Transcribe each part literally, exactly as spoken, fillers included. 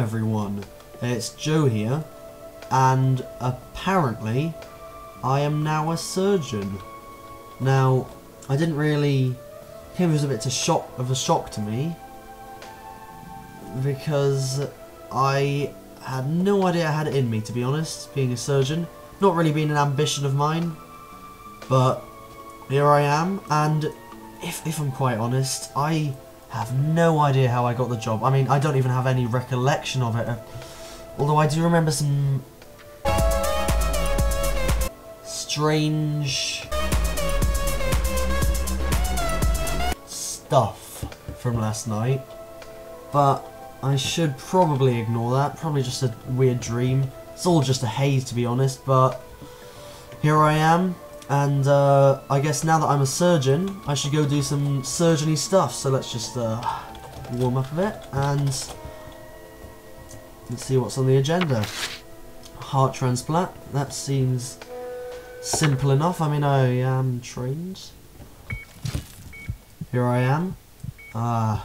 everyone, it's Joe here, and apparently I am now a surgeon. Now, I didn't really, it was a bit of, shock, of a shock to me, because I had no idea I had it in me, to be honest, being a surgeon. Not really been an ambition of mine, but here I am, and if, if I'm quite honest, I have no idea how I got the job. I mean, I don't even have any recollection of it, although I do remember some strange stuff from last night, but I should probably ignore that. Probably just a weird dream. It's all just a haze, to be honest, but here I am, and uh, I guess now that I'm a surgeon, I should go do some surgery stuff, so let's just uh, warm up a bit, and let's see what's on the agenda. Heart transplant, that seems simple enough. I mean, I am trained. Here I am. Ah, uh,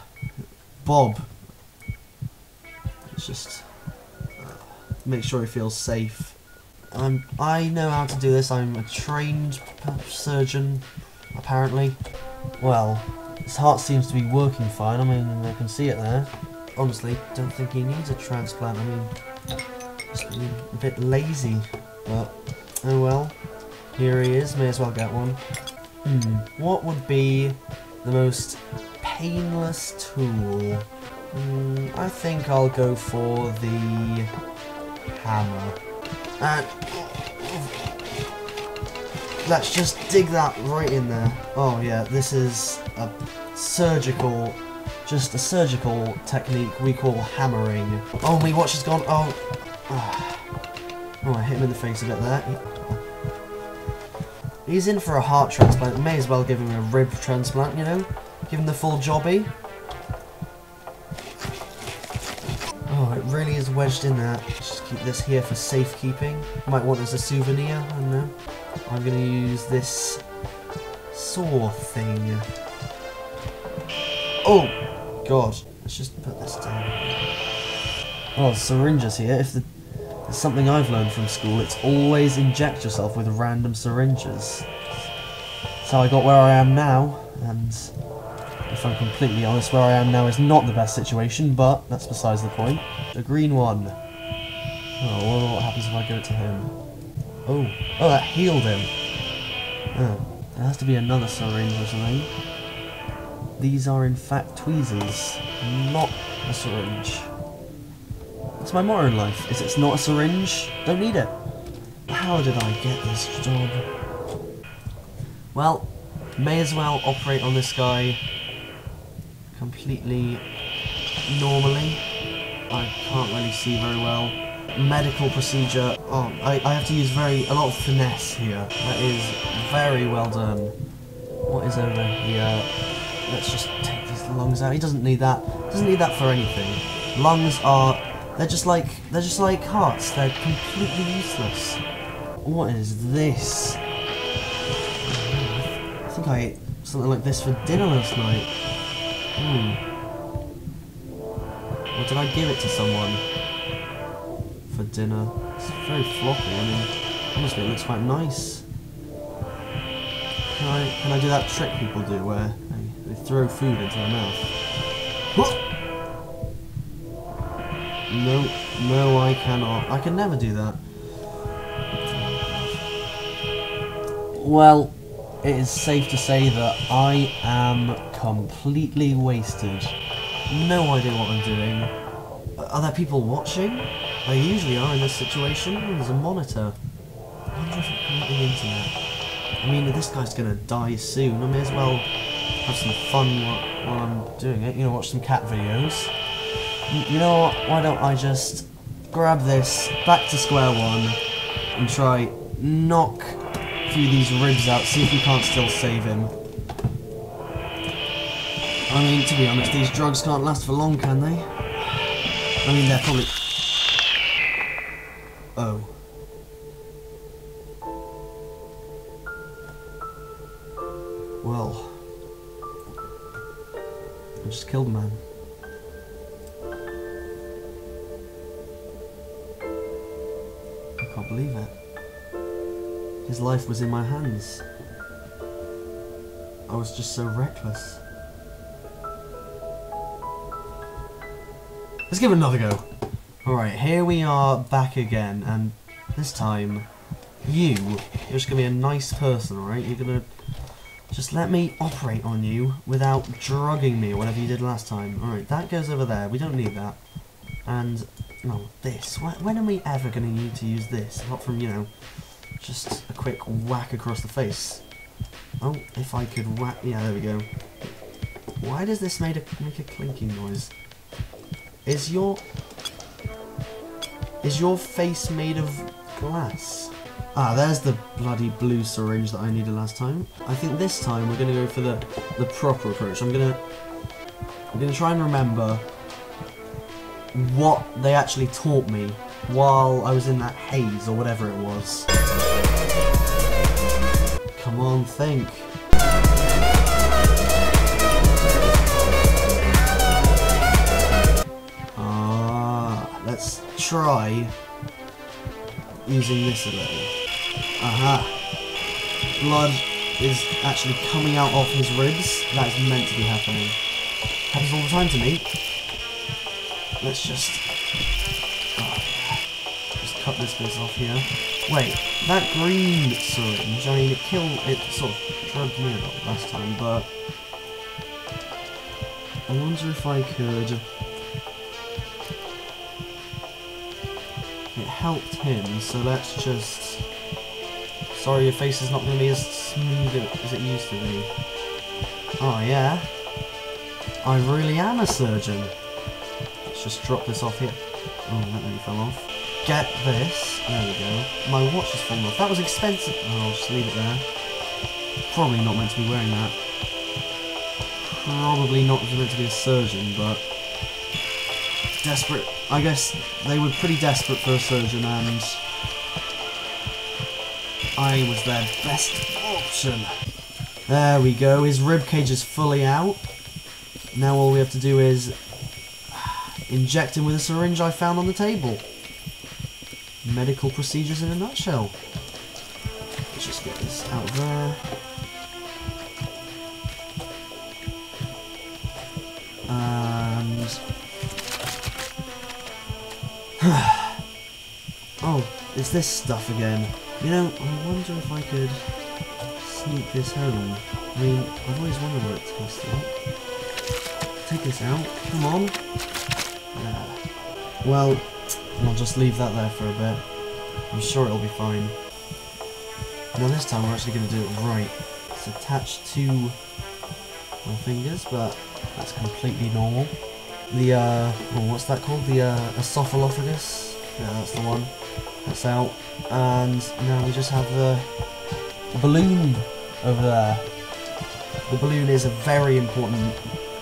Bob. Let's just uh, make sure he feels safe. Um, I know how to do this. I'm a trained surgeon, apparently. Well, his heart seems to be working fine. I mean, I can see it there. Honestly, don't think he needs a transplant. I mean, just being a bit lazy, but oh well. Here he is. May as well get one. Hmm. What would be the most painless tool? Mm, I think I'll go for the hammer. And let's just dig that right in there. Oh yeah, this is a surgical, just a surgical technique we call hammering. Oh, my watch is gone. Oh, oh, I hit him in the face a bit there. He's in for a heart transplant. May as well give him a rib transplant, you know? Give him the full jobby. Oh, it really is wedged in there. Just keep this here for safekeeping. Might want this as a souvenir, I don't know. I'm gonna use this saw thing. Oh, God. Let's just put this down. Well, syringes here. If the It's something I've learned from school, it's always inject yourself with random syringes. That's how I got where I am now, and if I'm completely honest, where I am now is not the best situation, but that's besides the point. The green one. Oh, well, what happens if I go to him? Oh, oh, that healed him. Oh, there has to be another syringe or something. These are in fact tweezers, not a syringe. It's my motto in life, is it's not a syringe, don't need it. How did I get this job? Well, may as well operate on this guy completely normally. I can't really see very well. Medical procedure, oh, I, I have to use very, a lot of finesse here. That is very well done. What is over here? Let's just take these lungs out. He doesn't need that, doesn't need that for anything. Lungs are They're just like, they're just like hearts, they're completely useless. What is this? I think I ate something like this for dinner last night. Hmm. Or did I give it to someone for dinner? It's very floppy, I mean, honestly it looks quite nice. Can I, can I do that trick people do where they, they throw food into their mouth? What? No, no, I cannot. I can never do that. Well, it is safe to say that I am completely wasted. No idea what I'm doing. Are there people watching? They usually are in this situation. There's a monitor. I wonder if it can let me into that. I mean, this guy's gonna die soon. I may as well have some fun while, while I'm doing it. You know, watch some cat videos. You know what, why don't I just grab this, back to square one, and try knock a few of these ribs out, see if we can't still save him. I mean, to be honest, these drugs can't last for long, can they? I mean, they're probably... Oh. Well. I just killed a man. cannot believe it. His life was in my hands. I was just so reckless. Let's give it another go. Alright, here we are back again, and this time, you, you're just going to be a nice person, alright? You're going to just let me operate on you without drugging me or whatever you did last time. Alright, that goes over there. We don't need that. And, no, this. When are we ever going to need to use this? Apart from, you know, just a quick whack across the face. Oh, if I could whack... Yeah, there we go. Why does this make a, make a clinking noise? Is your... Is your face made of glass? Ah, there's the bloody blue syringe that I needed last time. I think this time we're going to go for the, the proper approach. I'm going to... I'm going to try and remember what they actually taught me while I was in that haze or whatever it was. Come on, think. Ah, let's try using this a little. Aha. Blood is actually coming out of his ribs. That is meant to be happening. Happens all the time to me. Let's just... Oh, yeah. Just cut this bit off here. Wait, that green syringe, I mean, it killed, it sort of drugged me a lot last time, but I wonder if I could... It helped him, so let's just... Sorry, your face is not going to be as smooth as it used to be. Oh, yeah. I really am a surgeon. Let's just drop this off here. Oh, that nearly fell off. Get this. There we go. My watch has fallen off. That was expensive. Oh, I'll just leave it there. Probably not meant to be wearing that. Probably not meant to be a surgeon, but... Desperate. I guess they were pretty desperate for a surgeon, and... I was their best option. There we go. His ribcage is fully out. Now all we have to do is... inject him with a syringe I found on the table. Medical procedures in a nutshell. Let's just get this out of there. And... oh, it's this stuff again. You know, I wonder if I could sneak this home. I mean, I've always wondered what it tastes like. Take this out. Come on. Yeah. Well... And I'll just leave that there for a bit. I'm sure it'll be fine. Now this time we're actually going to do it right. It's attached to my fingers, but that's completely normal. The, uh, well, what's that called? The uh, esophagus? Yeah, that's the one. That's out. And now we just have the balloon over there. The balloon is a very important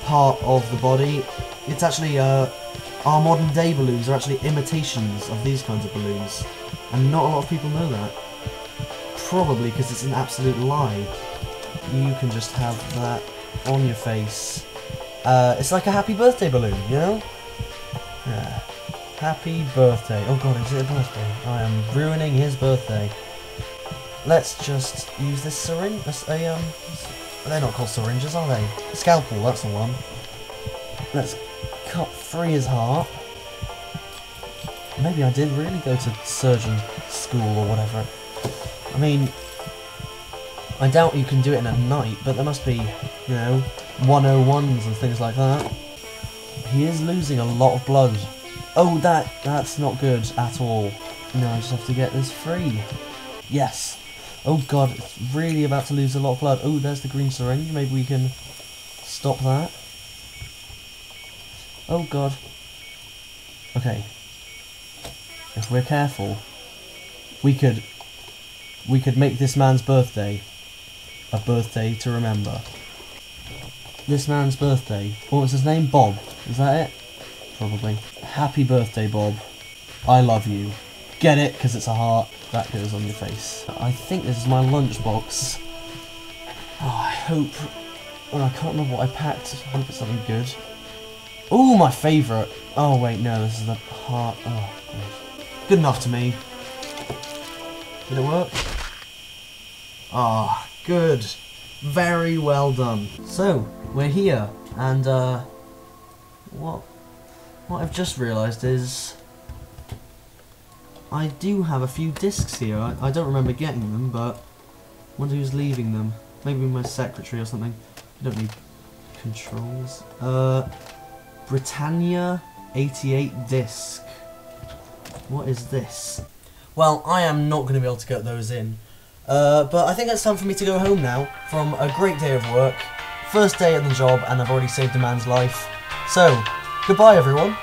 part of the body. It's actually, uh... our modern day balloons are actually imitations of these kinds of balloons, and not a lot of people know that. Probably because it's an absolute lie. You can just have that on your face. Uh, it's like a happy birthday balloon, you know? Yeah. Happy birthday. Oh god, is it a birthday? I am ruining his birthday. Let's just use this syringe. This, a, um, they're not called syringes, are they? Scalpel, that's the one. Let's... cut free his heart. Maybe I did really go to surgeon school or whatever. I mean, I doubt you can do it in a night, but there must be, you know, one oh ones and things like that. He is losing a lot of blood. Oh, that that's not good at all. Now I just have to get this free. Yes. Oh god, it's really about to lose a lot of blood. Oh, there's the green syringe. Maybe we can stop that. Oh god. Okay. If we're careful, we could we could make this man's birthday a birthday to remember. This man's birthday. What was his name? Bob. Is that it? Probably. Happy birthday, Bob. I love you. Get it? Because it's a heart. That goes on your face. I think this is my lunchbox. Oh, I hope... Well, I can't remember what I packed. I hope it's something good. Ooh, my favourite! Oh wait, no, this is the heart. Oh, good enough to me. Did it work? Ah, good. Very well done. So, we're here, and uh, what, what I've just realised is I do have a few discs here. I, I don't remember getting them, but I wonder who's leaving them. Maybe my secretary or something. I don't need controls. Uh, Britannia eighty-eight disc. What is this? Well, I am not going to be able to get those in. Uh, but I think it's time for me to go home now from a great day of work. First day at the job, and I've already saved a man's life. So, goodbye everyone.